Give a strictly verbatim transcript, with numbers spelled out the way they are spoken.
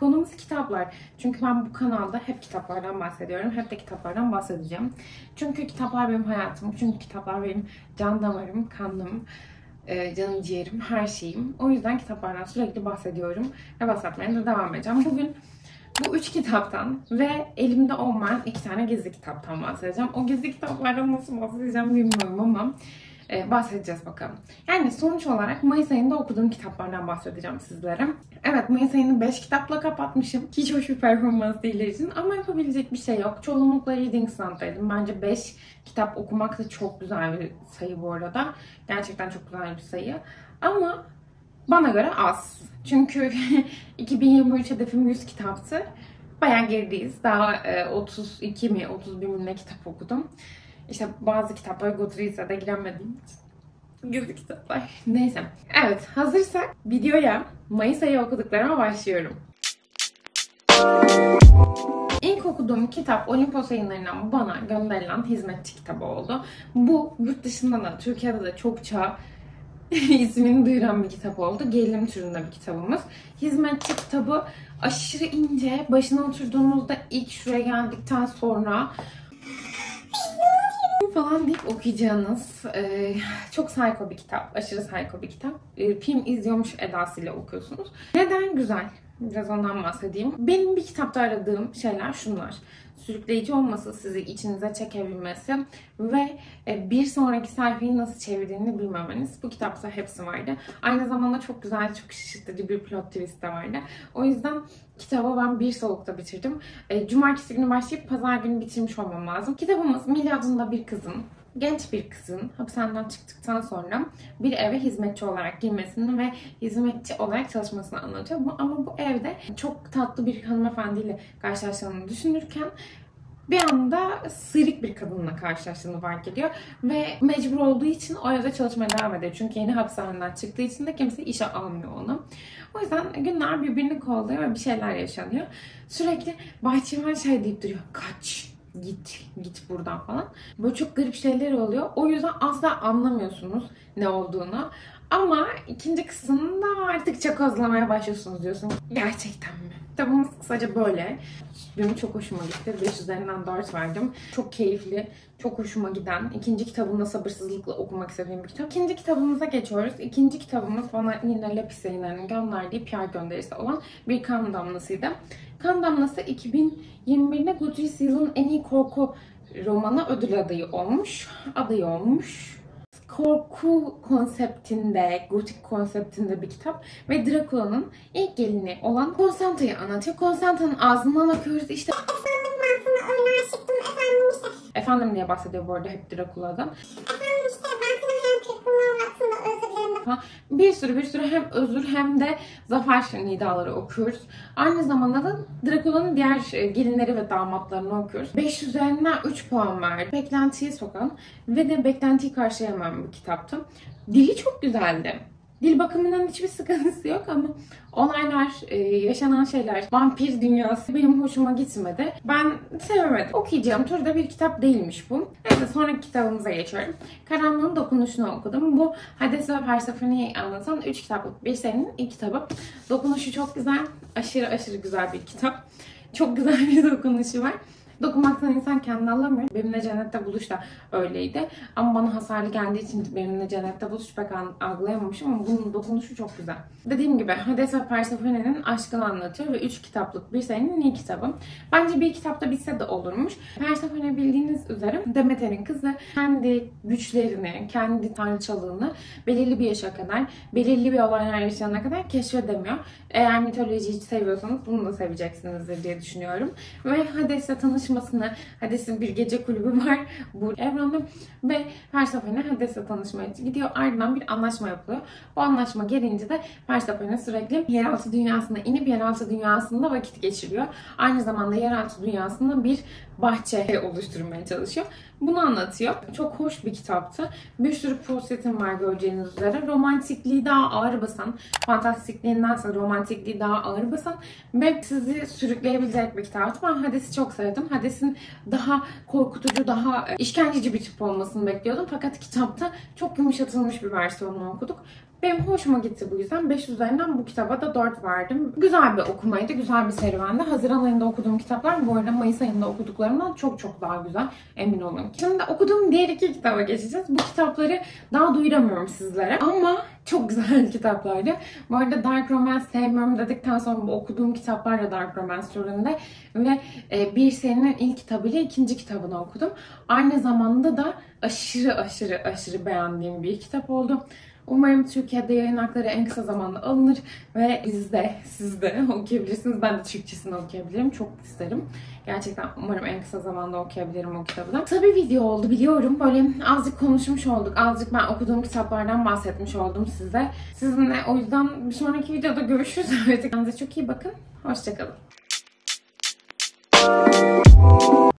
konumuz kitaplar. Çünkü ben bu kanalda hep kitaplardan bahsediyorum. Hep de kitaplardan bahsedeceğim. Çünkü kitaplar benim hayatım. Çünkü kitaplar benim can damarım, kanım, canım ciğerim, her şeyim. O yüzden kitaplardan sürekli bahsediyorum. Ve bahsetmeye de devam edeceğim. Bugün bu üç kitaptan ve elimde olmayan iki tane gizli kitaptan bahsedeceğim. O gizli kitaplardan nasıl bahsedeceğim bilmiyorum ama Ee, bahsedeceğiz bakalım. Yani sonuç olarak Mayıs ayında okuduğum kitaplardan bahsedeceğim sizlere. Evet, Mayıs ayını beş kitapla kapatmışım. Hiç hoş bir performans değil için ama yapabilecek bir şey yok. Çoğunlukla reading stand'daydım. Bence beş kitap okumak da çok güzel bir sayı bu arada. Gerçekten çok güzel bir sayı. Ama bana göre az. Çünkü iki bin yirmi üç hedefim yüz kitaptı. Bayağı gerideyiz. Daha e, otuz iki mi otuz bir mi ne kitap okudum. İşte bazı kitaplar Guthrie Seas'e de giremedim. Gizli kitaplar. Neyse. Evet, hazırsak videoya Mayıs ayı okuduklarıma başlıyorum. İlk okuduğum kitap Olimpos Yayınları'ndan bana gönderilen Hizmetçi kitabı oldu. Bu yurt dışında da, Türkiye'de de çokça ismini duyuran bir kitap oldu. Gerilim türünde bir kitabımız. Hizmetçi kitabı aşırı ince. Başına oturduğumuzda ilk şuraya geldikten sonra falan deyip okuyacağınız e, çok psycho bir kitap. Aşırı psycho bir kitap. E, film izliyormuş edasıyla okuyorsunuz. Neden güzel? Biraz ondan bahsedeyim. Benim bir kitapta aradığım şeyler şunlar. Sürükleyici olması, sizi içinize çekebilmesi ve e, bir sonraki sayfayı nasıl çevirdiğini bilmemeniz. Bu kitapta hepsi vardı. Aynı zamanda çok güzel, çok şaşırtıcı bir plot twist de vardı. O yüzden kitabı ben bir solukta bitirdim. E, cumartesi günü başlayıp pazar günü bitirmiş olmam lazım. Kitabımız miladında bir kızın, genç bir kızın hapishaneden çıktıktan sonra bir eve hizmetçi olarak girmesini ve hizmetçi olarak çalışmasını anlatıyor. Ama bu evde çok tatlı bir hanımefendiyle karşılaştığını düşünürken bir anda sıyrık bir kadınla karşılaştığını fark ediyor. Ve mecbur olduğu için o evde çalışmaya devam ediyor. Çünkü yeni hapishaneden çıktığı için de kimse işe almıyor onu. O yüzden günler birbirini kolluyor ve bir şeyler yaşanıyor. Sürekli bahçıvan şey deyip duruyor. Kaç! Git, git buradan falan. Böyle çok garip şeyler oluyor. O yüzden asla anlamıyorsunuz ne olduğunu. Ama ikinci kısımda artık çakozlamaya başlıyorsunuz diyorsun. Gerçekten mi? Kitabımız kısaca böyle. Benim çok hoşuma gitti. beş üzerinden dört verdim. Çok keyifli, çok hoşuma giden. İkinci kitabımda sabırsızlıkla okumak istediğim bir kitap. İkinci kitabımıza geçiyoruz. İkinci kitabımız bana yine Lapis Yayınları'nın gönderdiği P R gönderisi olan Bir Kan Damlası'ydı. Kan Damlası iki bin yirmi birde Guthrie Seas'ın en iyi korku romanı ödül adayı olmuş. Adayı olmuş. Korku konseptinde, gotik konseptinde bir kitap ve Dracula'nın ilk gelini olan Constanta'yı anlatıyor. Constanta'nın ağzından bakıyoruz işte efendim ben sana öyle aşıktım efendim işte. Efendim diye bahsediyor bu arada hep Dracula'dan. Efendim işte ben sana hem kırkından aslında özür dilerim falan. Bir sürü bir sürü hem özür hem de zafer nidaları okuyoruz. Aynı zamanda da Dracula'nın diğer gelinleri ve damatlarını okuyoruz. beş üzerinden üç puan verdi. Beklentiyi sokan ve de beklentiyi karşılayamayan bir kitaptı. Dili çok güzeldi. Dil bakımından hiçbir sıkıntısı yok ama olaylar, yaşanan şeyler, vampir dünyası benim hoşuma gitmedi. Ben sevemedim. Okuyacağım türde bir kitap değilmiş bu. Neyse sonraki kitabımıza geçiyorum. Karanlığın Dokunuşunu okudum. Bu Hades ve Persephone'yi anlatan üç kitaplık bir serinin ilk kitabı. Dokunuşu çok güzel. Aşırı aşırı güzel bir kitap. Çok güzel bir dokunuşu var. Dokunmaktan insan kendini alamıyor. Benimle Cennette Buluş da öyleydi. Ama bana hasarlı geldiği için Benimle Cennette Buluş pek algılayamamışım ama bunun dokunuşu çok güzel. Dediğim gibi Hades ve Persephone'nin aşkını anlatıyor ve üç kitaplık bir serinin ilk kitabı. Bence bir kitapta bitse de olurmuş. Persephone bildiğiniz üzere Demeter'in kızı kendi güçlerini, kendi tanrıçalığını belirli bir yaşa kadar, belirli bir olaylar yaşayana kadar keşfedemiyor. Eğer mitolojiyi seviyorsanız bunu da seveceksinizdir diye düşünüyorum. Ve Hades'le tanışmak Hades'in bir gece kulübü var bu evrende ve Persephone Hades'le tanışmaya gidiyor. Ardından bir anlaşma yapılıyor. Bu anlaşma gelince de Persephone sürekli yeraltı dünyasına inip yeraltı dünyasında vakit geçiriyor. Aynı zamanda yeraltı dünyasında bir bahçe oluşturmaya çalışıyor. Bunu anlatıyor. Çok hoş bir kitaptı. Bir sürü prosetim var göreceğiniz üzere. Romantikliği daha ağır basan, fantastikliğindense romantikliği daha ağır basan ve sizi sürükleyebilecek bir kitaptı. Ben Hades'i çok sevdim. Hades'in daha korkutucu, daha işkenceci bir tip olmasını bekliyordum. Fakat kitapta çok yumuşatılmış bir versiyonunu okuduk. Benim hoşuma gitti bu yüzden. beş üzerinden bu kitaba da dört verdim. Güzel bir okumaydı, güzel bir serüvendi. Haziran ayında okuduğum kitaplar bu arada Mayıs ayında okuduklarımdan çok çok daha güzel, emin olun. Şimdi okuduğum diğer iki kitaba geçeceğiz. Bu kitapları daha duyuramıyorum sizlere ama çok güzel kitaplardı. Bu arada Dark Romance sevmiyorum dedikten sonra bu okuduğum kitaplar da Dark Romance türünde ve Bir Sen'in ilk kitabıyla ikinci kitabını okudum. Aynı zamanda da aşırı aşırı aşırı beğendiğim bir kitap oldu. Umarım Türkiye'de yayın hakları en kısa zamanda alınır ve siz de, siz de okuyabilirsiniz. Ben de Türkçesini okuyabilirim. Çok isterim. Gerçekten umarım en kısa zamanda okuyabilirim o kitabı da. Tabii video oldu biliyorum. Böyle azıcık konuşmuş olduk. Azıcık ben okuduğum kitaplardan bahsetmiş oldum size. Sizinle o yüzden bir sonraki videoda görüşürüz. Kendinize çok iyi bakın. Hoşçakalın.